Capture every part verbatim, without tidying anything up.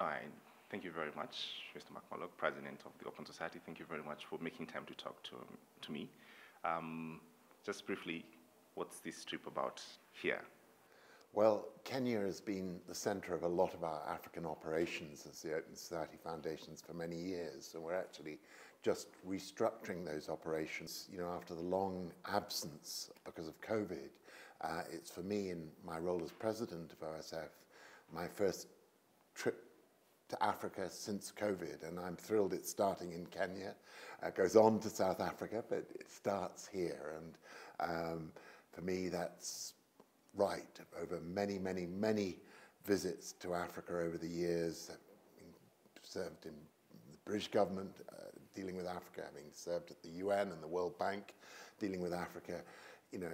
I thank you very much, Mister Mark Malloch, President of the Open Society. Thank you very much for making time to talk to, to me. Um, just briefly, what's this trip about here? Well, Kenya has been the center of a lot of our African operations as the Open Society Foundations for many years, and we're actually just restructuring those operations. You know, after the long absence because of COVID, uh, it's for me, in my role as president of O S F, my first trip to Africa since COVID, and I'm thrilled it's starting in Kenya. It goes on to South Africa, but it starts here, and um, for me, that's right. Over many, many, many visits to Africa over the years, having served in the British government uh, dealing with Africa, having served at the U N and the World Bank dealing with Africa, you know,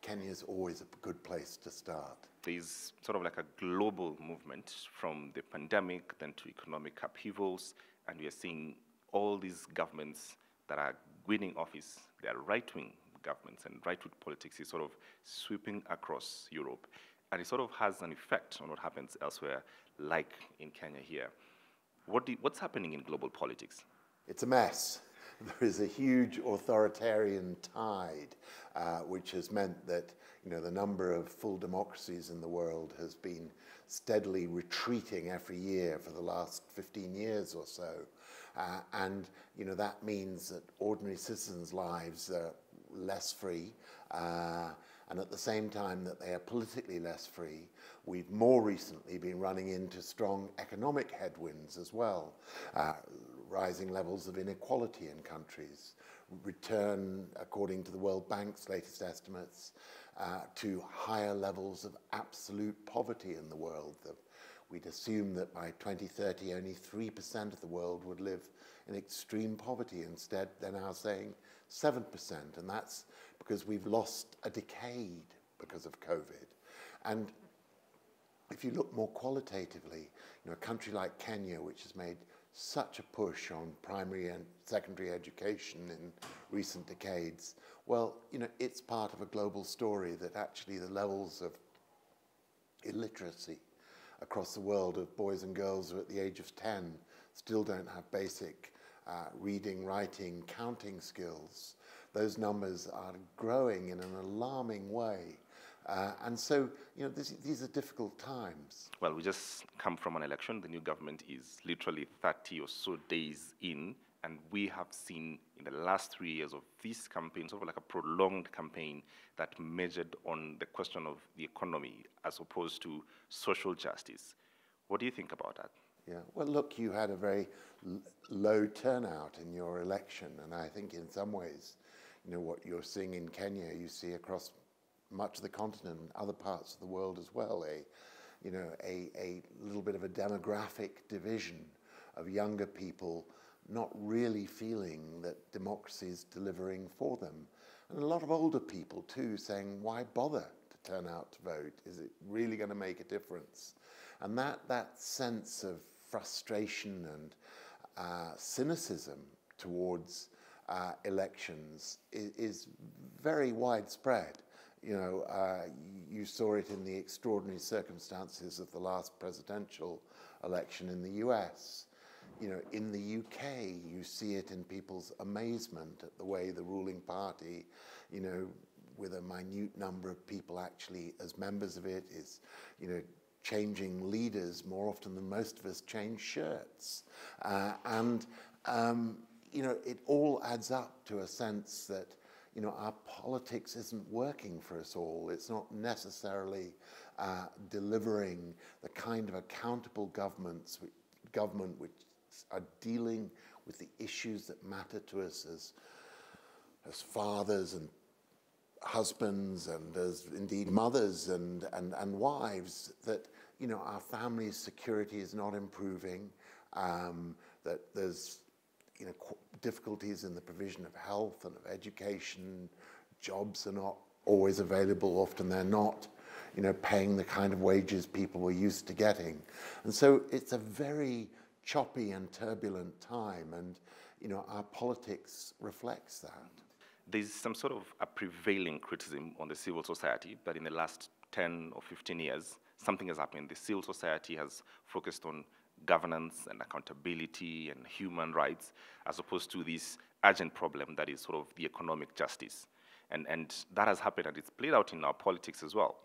Kenya's always a good place to start. There's sort of like a global movement from the pandemic then to economic upheavals, and we are seeing all these governments that are winning office, they are right-wing governments, and right-wing politics is sort of sweeping across Europe, and it sort of has an effect on what happens elsewhere, like in Kenya here. What do, what's happening in global politics? It's a mess. There is a huge authoritarian tide, uh, which has meant that, you know, the number of full democracies in the world has been steadily retreating every year for the last fifteen years or so, uh, and you know that means that ordinary citizens' lives are less free, uh, and at the same time that they are politically less free, we've more recently been running into strong economic headwinds as well, uh, rising levels of inequality in countries, return, according to the World Bank's latest estimates, uh, to higher levels of absolute poverty in the world. The, we'd assume that by twenty thirty only three percent of the world would live in extreme poverty. Instead, they're now saying seven percent, and that's because we've lost a decade because of COVID. And if you look more qualitatively, you know, a country like Kenya, which has made such a push on primary and secondary education in recent decades, well, you know, it's part of a global story that actually the levels of illiteracy across the world of boys and girls who at the age of ten still don't have basic uh, reading, writing, counting skills, those numbers are growing in an alarming way. Uh, and so, you know, this, these are difficult times. Well, we just come from an election. The new government is literally thirty or so days in, and we have seen in the last three years of this campaign, sort of like a prolonged campaign that measured on the question of the economy as opposed to social justice. What do you think about that? Yeah, well, look, you had a very l low turnout in your election, and I think in some ways, you know, what you're seeing in Kenya, you see across much of the continent and other parts of the world as well, a, you know, a, a little bit of a demographic division of younger people not really feeling that democracy is delivering for them. And a lot of older people too saying, why bother to turn out to vote? Is it really going to make a difference? And that, that sense of frustration and uh, cynicism towards uh, elections is, is very widespread. You know, uh, you saw it in the extraordinary circumstances of the last presidential election in the U S. You know, in the U K, you see it in people's amazement at the way the ruling party, you know, with a minute number of people actually as members of it, is, you know, changing leaders more often than most of us change shirts. Uh, and, um, you know, it all adds up to a sense that, you know, our politics isn't working for us all. It's not necessarily uh, delivering the kind of accountable governments, which, government which are dealing with the issues that matter to us as, as fathers and husbands and as indeed mothers and, and, and wives, that, you know, our family's security is not improving, um, that there's, you know, difficulties in the provision of health and of education, jobs are not always available, often they're not, you know, paying the kind of wages people were used to getting. And so it's a very choppy and turbulent time, and, you know, our politics reflects that. There's some sort of a prevailing criticism on the civil society, but in the last ten or fifteen years, something has happened. The civil society has focused on governance and accountability and human rights, as opposed to this urgent problem that is sort of the economic justice. And, and that has happened, and it's played out in our politics as well.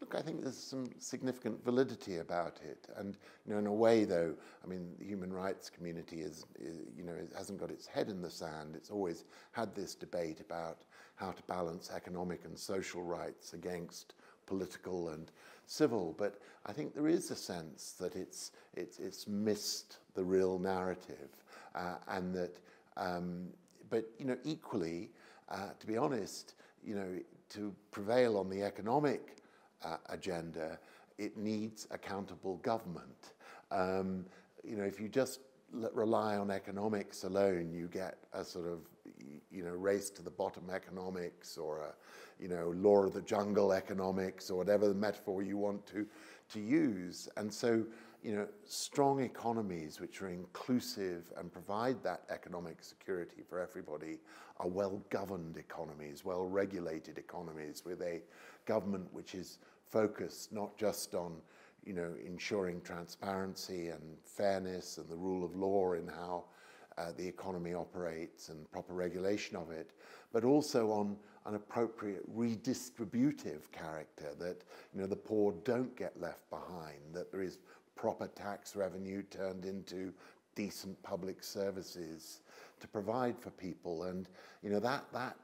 Look, I think there's some significant validity about it. And you know, in a way, though, I mean, the human rights community is, is you know, it hasn't got its head in the sand. It's always had this debate about how to balance economic and social rights against political and civil. But I think there is a sense that it's, it's, it's missed the real narrative. Uh, and that, um, but, you know, equally, uh, to be honest, you know, to prevail on the economic Uh, agenda, it needs accountable government. Um, you know, if you just l rely on economics alone, you get a sort of, you know, race to the bottom economics, or a, you know, law of the jungle economics, or whatever the metaphor you want to, to use. And so, you know, strong economies which are inclusive and provide that economic security for everybody are well-governed economies, well-regulated economies, with a government which is focused not just on, you know, ensuring transparency and fairness and the rule of law in how uh, the economy operates and proper regulation of it, but also on an appropriate redistributive character, that, you know, the poor don't get left behind, that there is proper tax revenue turned into decent public services to provide for people. And, you know, that, that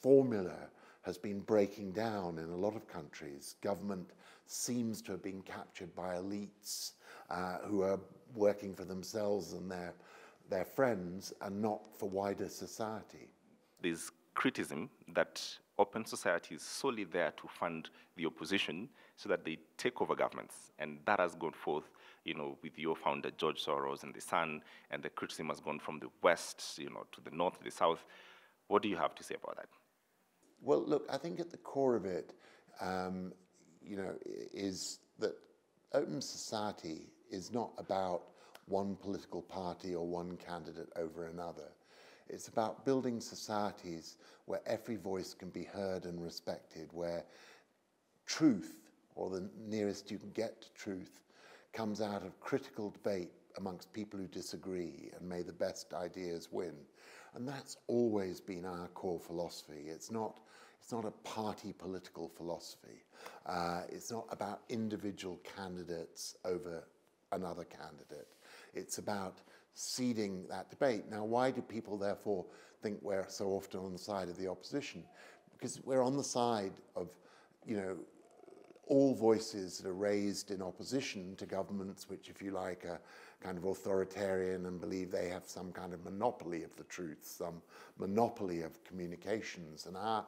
formula has been breaking down in a lot of countries. Government seems to have been captured by elites uh, who are working for themselves and their, their friends, and not for wider society. There's criticism that Open Society is solely there to fund the opposition so that they take over governments. And that has gone forth, you know, with your founder, George Soros, and the Sun, and the criticism has gone from the West, you know, to the North, to the South. What do you have to say about that? Well, look, I think at the core of it, um, you know, is that Open Society is not about one political party or one candidate over another. It's about building societies where every voice can be heard and respected, where truth, or the nearest you can get to truth, comes out of critical debate amongst people who disagree, and may the best ideas win. And that's always been our core philosophy. It's not, it's not a party political philosophy. Uh, it's not about individual candidates over another candidate. It's about seeding that debate. Now, why do people therefore think we're so often on the side of the opposition? Because we're on the side of, you know, all voices that are raised in opposition to governments which, if you like, are kind of authoritarian and believe they have some kind of monopoly of the truth, some monopoly of communications. And our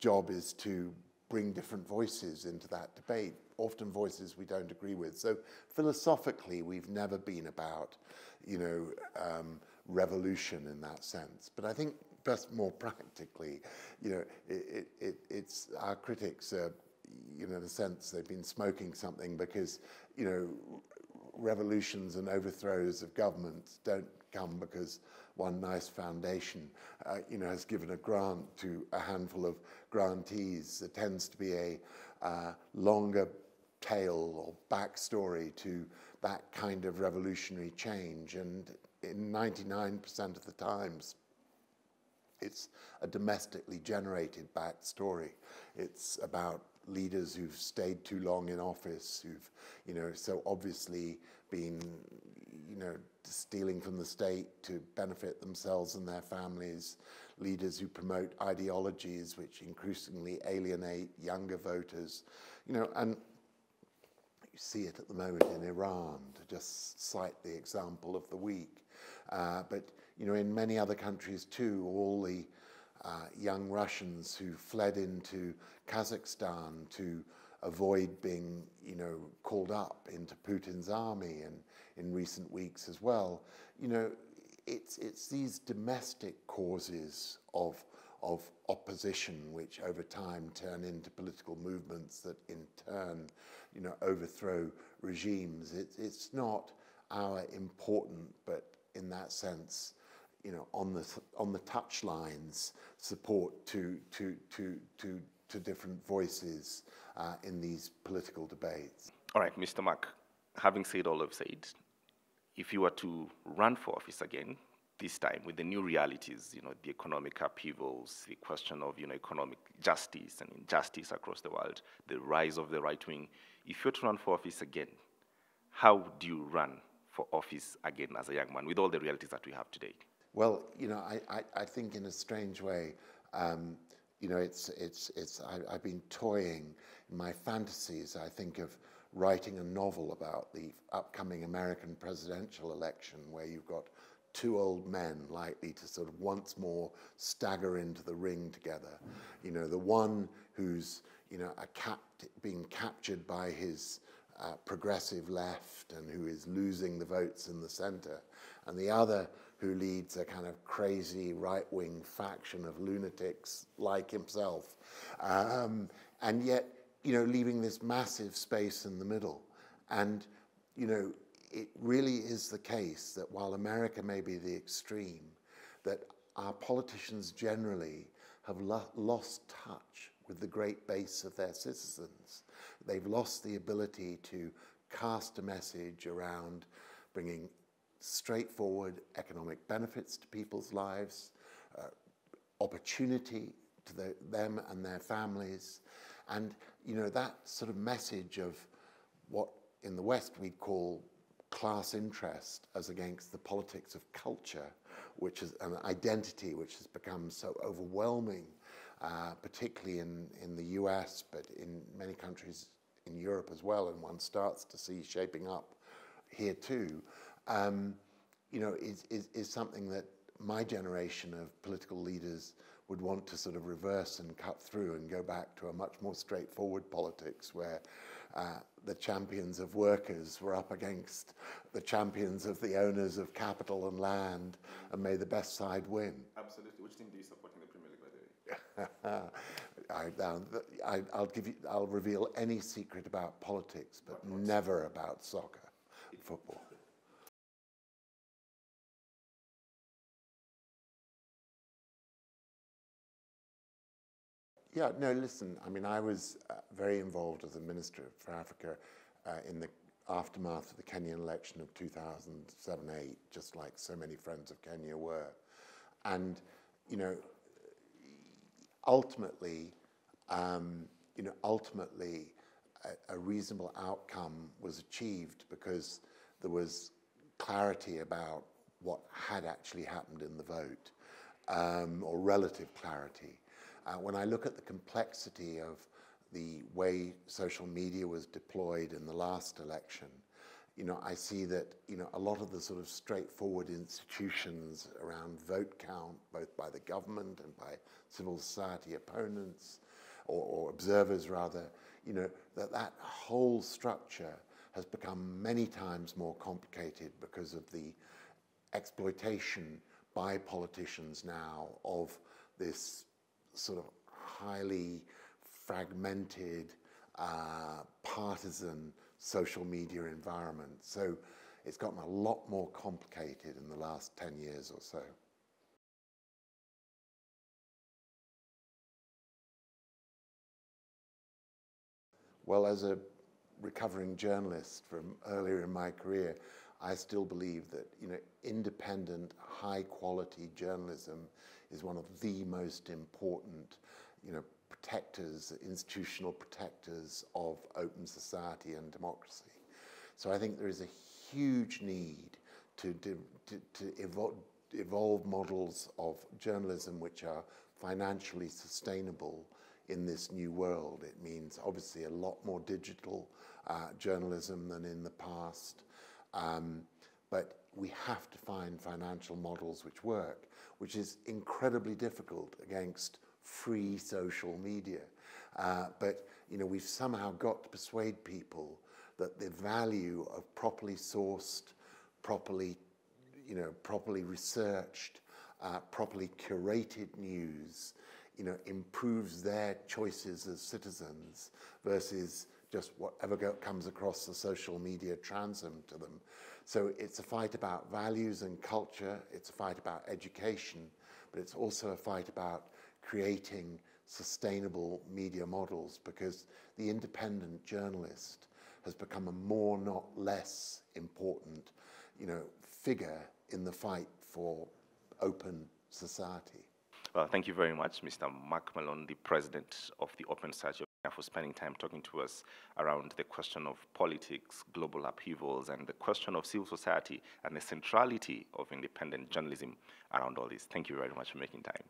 job is to bring different voices into that debate, often voices we don't agree with. So philosophically, we've never been about, you know, um, revolution in that sense. But I think just more practically, you know, it, it, it's our critics, uh, you know, in a sense, they've been smoking something, because, you know, revolutions and overthrows of governments don't come because one nice foundation, uh, you know, has given a grant to a handful of grantees. There tends to be a uh, longer tale or backstory to that kind of revolutionary change. And in ninety-nine percent of the times, it's a domestically generated backstory. It's about leaders who've stayed too long in office, who've, you know, so obviously been, you know, stealing from the state to benefit themselves and their families, leaders who promote ideologies which increasingly alienate younger voters, you know, and you see it at the moment in Iran, to just cite the example of the week. Uh, but, you know, in many other countries too, all the Uh, young Russians who fled into Kazakhstan to avoid being, you know, called up into Putin's army, and in recent weeks as well, you know, it's it's these domestic causes of of opposition which over time turn into political movements that in turn, you know, overthrow regimes. It, it's not our important, but in that sense, you know, on the on the touchlines, support to to to to to different voices uh, in these political debates. All right, Mister Mark, having said all I've said, if you were to run for office again, this time with the new realities, you know, the economic upheavals, the question of, you know, economic justice and injustice across the world, the rise of the right wing, if you were to run for office again, how do you run for office again as a young man with all the realities that we have today? Well, you know, I, I, I think in a strange way, um, you know, it's, it's, it's, I, I've been toying in my fantasies, I think, of writing a novel about the upcoming American presidential election where you've got two old men likely to sort of once more stagger into the ring together. You know, the one who's, you know, a cap being captured by his uh, progressive left and who is losing the votes in the center, and the other who leads a kind of crazy right-wing faction of lunatics like himself. Um, and yet, you know, leaving this massive space in the middle. And, you know, it really is the case that while America may be the extreme, that our politicians generally have lo lost touch with the great base of their citizens. They've lost the ability to cast a message around bringing straightforward economic benefits to people's lives, uh, opportunity to the, them and their families. And, you know, that sort of message of what in the West we'd call class interest as against the politics of culture, which is an identity which has become so overwhelming, uh, particularly in, in the U S, but in many countries in Europe as well, and one starts to see shaping up here too, um, you know, is, is, is something that my generation of political leaders would want to sort of reverse and cut through and go back to a much more straightforward politics where uh, the champions of workers were up against the champions of the owners of capital and land, and may the best side win. Absolutely. Which team do you support in the Premier League, by the way? I, I, I'll give you, I'll reveal any secret about politics, but what, what never sport? About soccer, it, football. Yeah, no, listen, I mean, I was uh, very involved as a minister for Africa uh, in the aftermath of the Kenyan election of two thousand seven eight, just like so many friends of Kenya were. And, you know, ultimately, um, you know, ultimately a, a reasonable outcome was achieved because there was clarity about what had actually happened in the vote, um, or relative clarity. Uh, when I look at the complexity of the way social media was deployed in the last election, you know, I see that, you know, a lot of the sort of straightforward institutions around vote count, both by the government and by civil society opponents, or, or observers rather, you know, that that whole structure has become many times more complicated because of the exploitation by politicians now of this sort of highly fragmented, uh, partisan social media environment. So it's gotten a lot more complicated in the last ten years or so. Well, as a recovering journalist from earlier in my career, I still believe that, you know, independent, high-quality journalism is one of the most important, you know, protectors, institutional protectors of open society and democracy. So I think there is a huge need to, to, to evolve, evolve models of journalism which are financially sustainable in this new world. It means obviously a lot more digital uh, journalism than in the past. Um, but we have to find financial models which work, which is incredibly difficult against free social media. Uh, but, you know, we've somehow got to persuade people that the value of properly sourced, properly, you know, properly researched, uh, properly curated news, you know, improves their choices as citizens versus just whatever go comes across the social media transom to them. So it's a fight about values and culture, it's a fight about education, but it's also a fight about creating sustainable media models, because the independent journalist has become a more, not less important, you know, figure in the fight for open society. Well, thank you very much, Mister Mark Malloch, the president of the Open Society, for spending time talking to us around the question of politics, global upheavals, and the question of civil society and the centrality of independent journalism around all this. Thank you very much for making time.